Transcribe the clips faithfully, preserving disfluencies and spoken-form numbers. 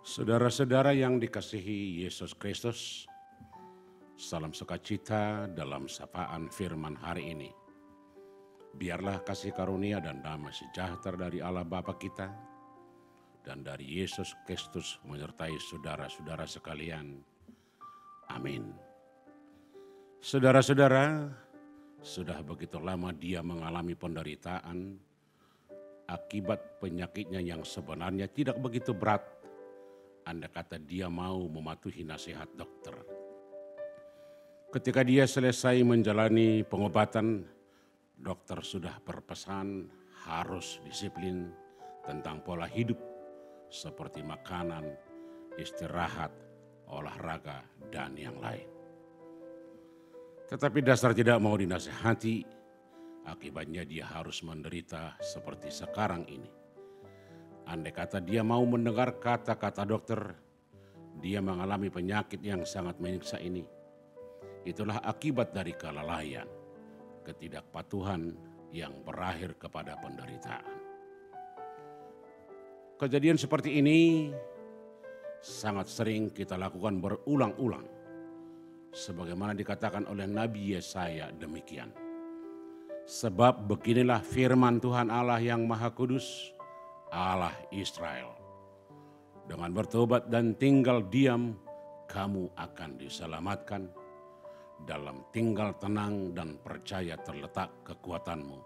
Saudara-saudara yang dikasihi Yesus Kristus, salam sukacita dalam sapaan firman hari ini. Biarlah kasih karunia dan damai sejahtera dari Allah Bapa kita dan dari Yesus Kristus menyertai saudara-saudara sekalian. Amin. Saudara-saudara, sudah begitu lama dia mengalami penderitaan akibat penyakitnya yang sebenarnya tidak begitu berat. Anda kata dia mau mematuhi nasihat dokter. Ketika dia selesai menjalani pengobatan, dokter sudah berpesan harus disiplin tentang pola hidup seperti makanan, istirahat, olahraga, dan yang lain. Tetapi dasar tidak mau dinasihati, akibatnya dia harus menderita seperti sekarang ini. Andai kata dia mau mendengar kata-kata dokter, dia mengalami penyakit yang sangat menyiksa ini. Itulah akibat dari kelalaian, ketidakpatuhan yang berakhir kepada penderitaan. Kejadian seperti ini sangat sering kita lakukan berulang-ulang. Sebagaimana dikatakan oleh Nabi Yesaya demikian. Sebab beginilah firman Tuhan Allah yang Maha Kudus, Allah Israel, dengan bertobat dan tinggal diam, kamu akan diselamatkan. Dalam tinggal tenang dan percaya terletak kekuatanmu.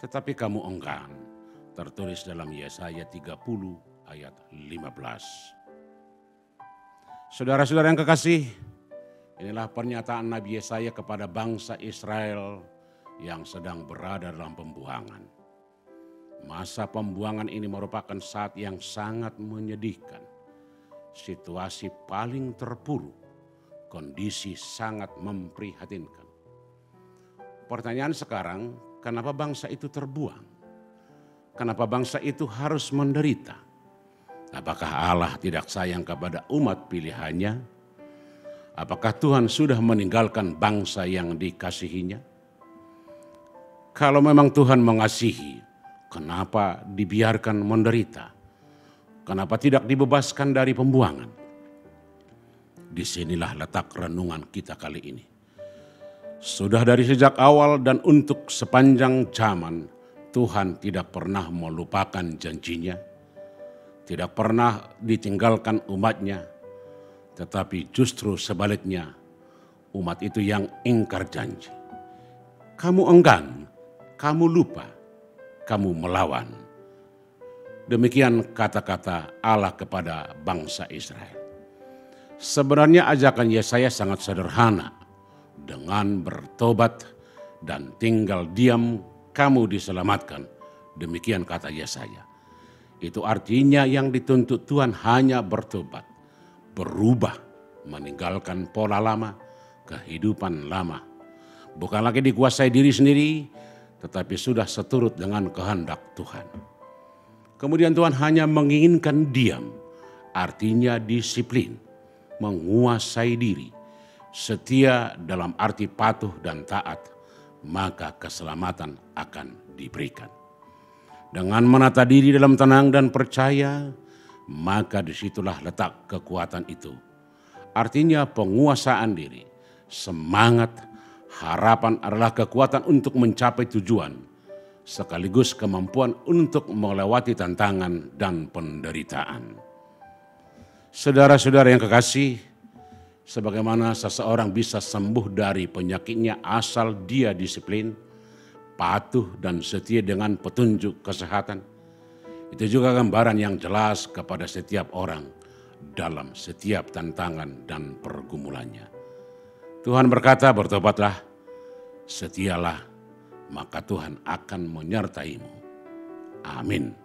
Tetapi kamu enggan, tertulis dalam Yesaya tiga puluh ayat lima belas. Saudara-saudara yang kekasih, inilah pernyataan Nabi Yesaya kepada bangsa Israel yang sedang berada dalam pembuangan. Masa pembuangan ini merupakan saat yang sangat menyedihkan. Situasi paling terpuruk, kondisi sangat memprihatinkan. Pertanyaan sekarang, kenapa bangsa itu terbuang? Kenapa bangsa itu harus menderita? Apakah Allah tidak sayang kepada umat pilihannya? Apakah Tuhan sudah meninggalkan bangsa yang dikasihinya? Kalau memang Tuhan mengasihi, kenapa dibiarkan menderita? Kenapa tidak dibebaskan dari pembuangan? Disinilah letak renungan kita kali ini. Sudah dari sejak awal dan untuk sepanjang zaman, Tuhan tidak pernah melupakan janjinya, tidak pernah ditinggalkan umatnya, tetapi justru sebaliknya, umat itu yang ingkar janji. Kamu enggan, kamu lupa. Kamu melawan. Demikian kata-kata Allah kepada bangsa Israel. Sebenarnya ajakan Yesaya sangat sederhana. Dengan bertobat dan tinggal diam, kamu diselamatkan. Demikian kata Yesaya. Itu artinya yang dituntut Tuhan hanya bertobat, berubah, meninggalkan pola lama, kehidupan lama. Bukan lagi dikuasai diri sendiri, tetapi sudah seturut dengan kehendak Tuhan. Kemudian Tuhan hanya menginginkan diam, artinya disiplin, menguasai diri, setia dalam arti patuh dan taat, maka keselamatan akan diberikan. Dengan menata diri dalam tenang dan percaya, maka disitulah letak kekuatan itu. Artinya penguasaan diri, semangat. Harapan adalah kekuatan untuk mencapai tujuan, sekaligus kemampuan untuk melewati tantangan dan penderitaan. Saudara-saudara yang kekasih, sebagaimana seseorang bisa sembuh dari penyakitnya asal dia disiplin, patuh dan setia dengan petunjuk kesehatan, itu juga gambaran yang jelas kepada setiap orang dalam setiap tantangan dan pergumulannya. Tuhan berkata, bertobatlah, setialah, maka Tuhan akan menyertaimu. Amin.